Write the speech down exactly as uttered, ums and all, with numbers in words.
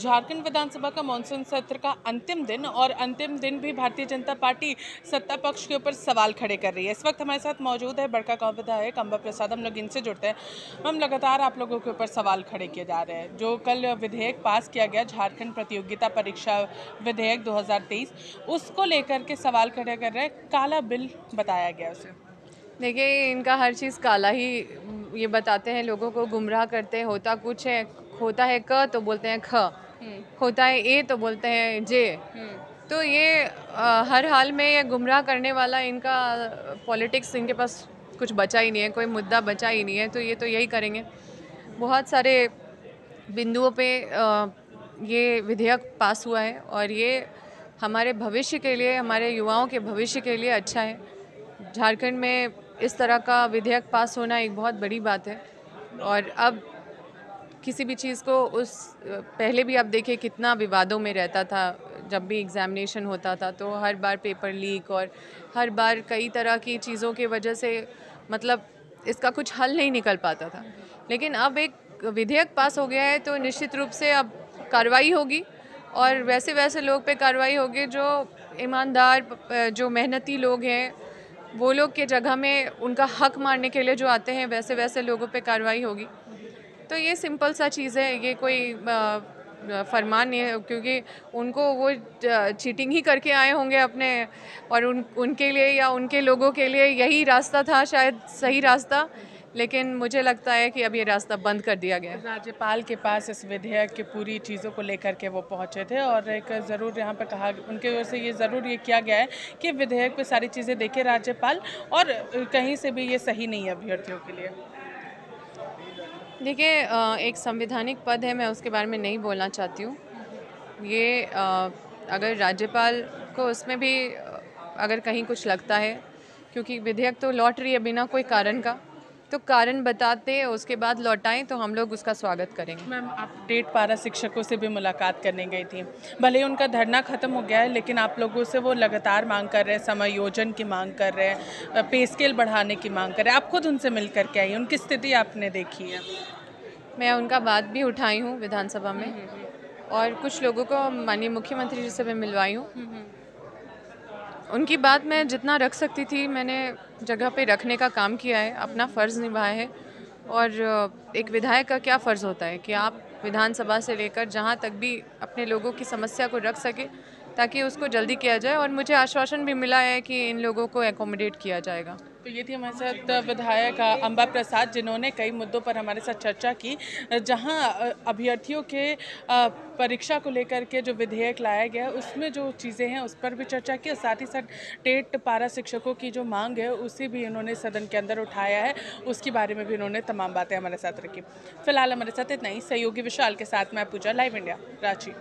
झारखंड विधानसभा का मानसून सत्र का अंतिम दिन और अंतिम दिन भी भारतीय जनता पार्टी सत्ता पक्ष के ऊपर सवाल खड़े कर रही है। इस वक्त हमारे साथ मौजूद है बड़कागांव विधायक अम्बा प्रसाद। हम लोग इनसे जुड़ते हैं। हम लगातार आप लोगों के ऊपर सवाल खड़े किए जा रहे हैं। जो कल विधेयक पास किया गया, झारखंड प्रतियोगिता परीक्षा विधेयक दो हज़ार तेईस, उसको लेकर के सवाल खड़े कर रहे हैं। काला बिल बताया गया उसे। देखिए, इनका हर चीज़ काला ही ये बताते हैं, लोगों को गुमराह करते। होता कुछ है, होता है क तो बोलते हैं ख, होता है ए तो बोलते हैं जे। तो ये आ, हर हाल में ये गुमराह करने वाला इनका पॉलिटिक्स। इनके पास कुछ बचा ही नहीं है, कोई मुद्दा बचा ही नहीं है, तो ये तो यही करेंगे। बहुत सारे बिंदुओं पे आ, ये विधेयक पास हुआ है और ये हमारे भविष्य के लिए, हमारे युवाओं के भविष्य के लिए अच्छा है। झारखंड में इस तरह का विधेयक पास होना एक बहुत बड़ी बात है। और अब किसी भी चीज़ को उस पहले भी आप देखिए कितना विवादों में रहता था। जब भी एग्ज़ामिनेशन होता था तो हर बार पेपर लीक और हर बार कई तरह की चीज़ों की वजह से मतलब इसका कुछ हल नहीं निकल पाता था। लेकिन अब एक विधेयक पास हो गया है तो निश्चित रूप से अब कार्रवाई होगी और वैसे वैसे लोग पे कार्रवाई होगी जो ईमानदार, जो मेहनती लोग हैं, वो लोग के जगह में उनका हक मारने के लिए जो आते हैं वैसे वैसे लोगों पे कार्रवाई होगी। तो ये सिंपल सा चीज़ है, ये कोई फरमान नहीं है, क्योंकि उनको वो चीटिंग ही करके आए होंगे अपने और उन उनके लिए या उनके लोगों के लिए यही रास्ता था शायद, सही रास्ता। लेकिन मुझे लगता है कि अब ये रास्ता बंद कर दिया गया। राज्यपाल के पास इस विधेयक की पूरी चीज़ों को लेकर के वो पहुंचे थे और एक ज़रूर यहाँ पे कहा, उनके ओर से ये ज़रूर ये किया गया है कि विधेयक पे सारी चीज़ें देखे राज्यपाल, और कहीं से भी ये सही नहीं है अभ्यर्थियों के लिए। देखिए, एक संवैधानिक पद है, मैं उसके बारे में नहीं बोलना चाहती हूँ। ये अगर राज्यपाल को उसमें भी अगर कहीं कुछ लगता है, क्योंकि विधेयक तो लौट रही है बिना कोई कारण का, तो कारण बताते उसके बाद लौटाएं तो हम लोग उसका स्वागत करेंगे। मैम, आप टेट पारा शिक्षकों से भी मुलाकात करने गई थी। भले ही उनका धरना खत्म हो गया है लेकिन आप लोगों से वो लगातार मांग कर रहे हैं, समायोजन की मांग कर रहे हैं, पे स्केल बढ़ाने की मांग कर रहे हैं। आप खुद उनसे मिल करके आई, उनकी स्थिति आपने देखी है? मैं उनका बात भी उठाई हूँ विधानसभा में और कुछ लोगों को माननीय मुख्यमंत्री जी से भी मिलवाई हूँ। उनकी बात मैं जितना रख सकती थी मैंने जगह पे रखने का काम किया है, अपना फ़र्ज़ निभाया है। और एक विधायक का क्या फ़र्ज़ होता है कि आप विधानसभा से लेकर जहाँ तक भी अपने लोगों की समस्या को रख सके ताकि उसको जल्दी किया जाए। और मुझे आश्वासन भी मिला है कि इन लोगों को एकोमोडेट किया जाएगा। तो ये थी हमारे साथ विधायक अम्बा प्रसाद, जिन्होंने कई मुद्दों पर हमारे साथ चर्चा की, जहां अभ्यर्थियों के परीक्षा को लेकर के जो विधेयक लाया गया उसमें जो चीज़ें हैं उस पर भी चर्चा की और साथ ही साथ टेट पारा शिक्षकों की जो मांग है उसे भी इन्होंने सदन के अंदर उठाया है, उसके बारे में भी इन्होंने तमाम बातें हमारे साथ रखी। फिलहाल हमारे साथ इतना ही। सहयोगी विशाल के साथ मैं पूजा, लाइव इंडिया, रांची।